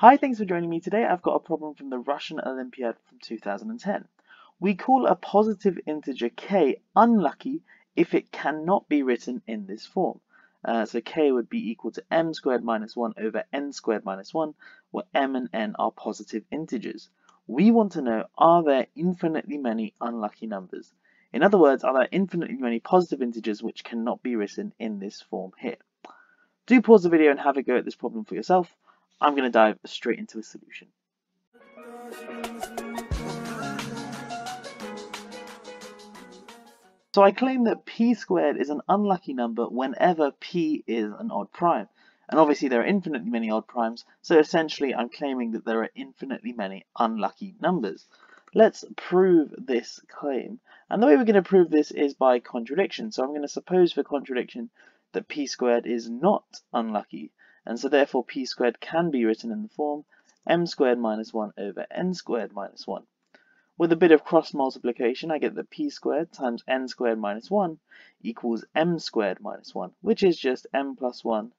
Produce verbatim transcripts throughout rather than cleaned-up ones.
Hi, thanks for joining me today. I've got a problem from the Russian Olympiad from two thousand ten. We call a positive integer k unlucky if it cannot be written in this form. Uh, so k would be equal to m squared minus one over n squared minus one, where m and n are positive integers. We want to know, are there infinitely many unlucky numbers? In other words, are there infinitely many positive integers which cannot be written in this form here? Do pause the video and have a go at this problem for yourself. I'm going to dive straight into a solution. So I claim that p squared is an unlucky number whenever p is an odd prime. And obviously there are infinitely many odd primes, so essentially I'm claiming that there are infinitely many unlucky numbers. Let's prove this claim. And the way we're going to prove this is by contradiction. So I'm going to suppose for contradiction that p squared is not unlucky. And so therefore p squared can be written in the form m squared minus one over n squared minus one. With a bit of cross multiplication, I get that p squared times n squared minus one equals m squared minus one, which is just m plus one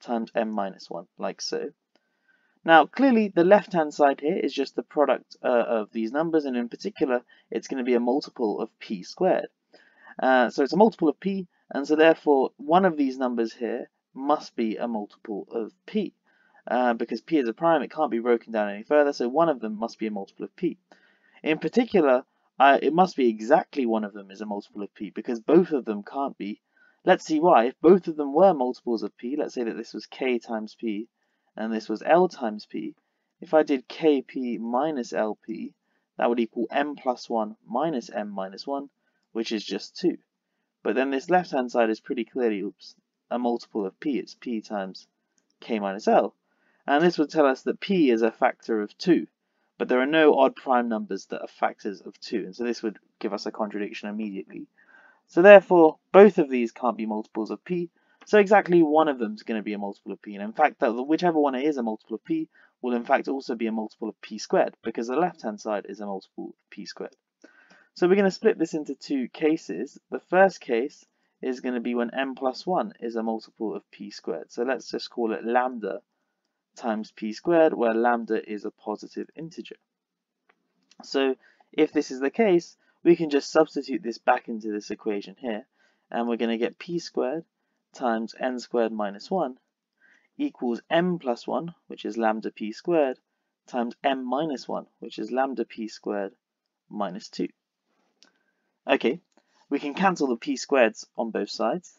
times m minus one, like so. Now clearly the left hand side here is just the product uh, of these numbers, and in particular it's going to be a multiple of p squared. Uh, so it's a multiple of p, and so therefore one of these numbers here must be a multiple of p. Uh, because p is a prime, it can't be broken down any further, so one of them must be a multiple of p. In particular, uh, it must be exactly one of them is a multiple of p, because both of them can't be. Let's see why. If both of them were multiples of p, let's say that this was k times p and this was l times p, if I did kp minus lp, that would equal m plus one minus m minus one, which is just two. But then this left hand side is pretty clearly, oops, a multiple of p. It's p times k minus l, and this would tell us that p is a factor of two, but there are no odd prime numbers that are factors of two, and so this would give us a contradiction immediately. So therefore both of these can't be multiples of p, so exactly one of them is going to be a multiple of p, and in fact that whichever one is a multiple of p will in fact also be a multiple of p squared, because the left hand side is a multiple of p squared. So we're going to split this into two cases. The first case is going to be when m plus one is a multiple of p squared. So let's just call it lambda times p squared, where lambda is a positive integer. So if this is the case, we can just substitute this back into this equation here, and we're going to get p squared times n squared minus one equals m plus one, which is lambda p squared, times m minus one, which is lambda p squared minus two. Okay. We can cancel the p squareds on both sides,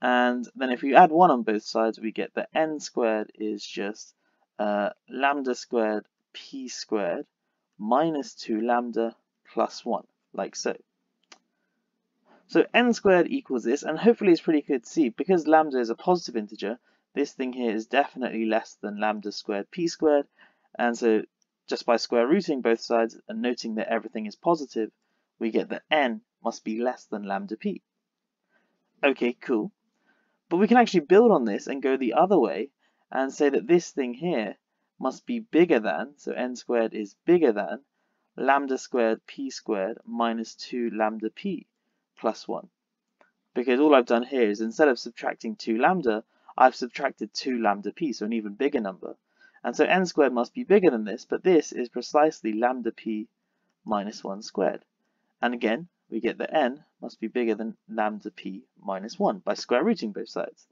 and then if we add one on both sides, we get that n squared is just uh, lambda squared p squared minus two lambda plus one, like so. So n squared equals this, and hopefully it's pretty clear to see, because lambda is a positive integer, this thing here is definitely less than lambda squared p squared, and so just by square rooting both sides and noting that everything is positive, we get that n must be less than lambda p. Okay, cool. But we can actually build on this and go the other way and say that this thing here must be bigger than, so n squared is bigger than, lambda squared p squared minus two lambda p plus one. Because all I've done here is, instead of subtracting two lambda, I've subtracted two lambda p, so an even bigger number. And so n squared must be bigger than this, but this is precisely lambda p minus one squared. And again, we get that n must be bigger than lambda p minus one by square rooting both sides.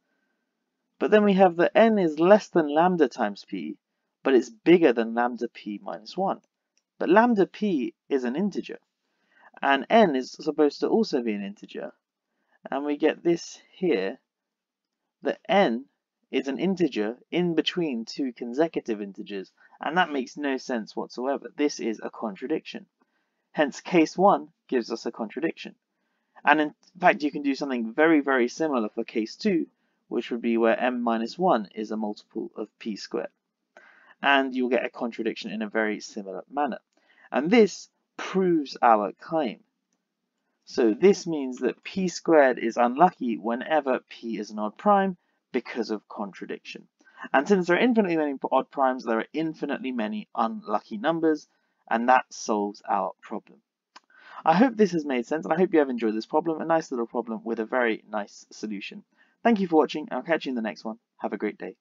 But then we have that n is less than lambda times p, but it's bigger than lambda p minus one. But lambda p is an integer, and n is supposed to also be an integer. And we get this here, that n is an integer in between two consecutive integers, and that makes no sense whatsoever. This is a contradiction. Hence, case one gives us a contradiction. And in fact, you can do something very, very similar for case two, which would be where m minus one is a multiple of p squared. And you'll get a contradiction in a very similar manner. And this proves our claim. So this means that p squared is unlucky whenever p is an odd prime because of contradiction. And since there are infinitely many odd primes, there are infinitely many unlucky numbers. And that solves our problem. I hope this has made sense, and I hope you have enjoyed this problem, a nice little problem with a very nice solution. Thank you for watching, and I'll catch you in the next one. Have a great day.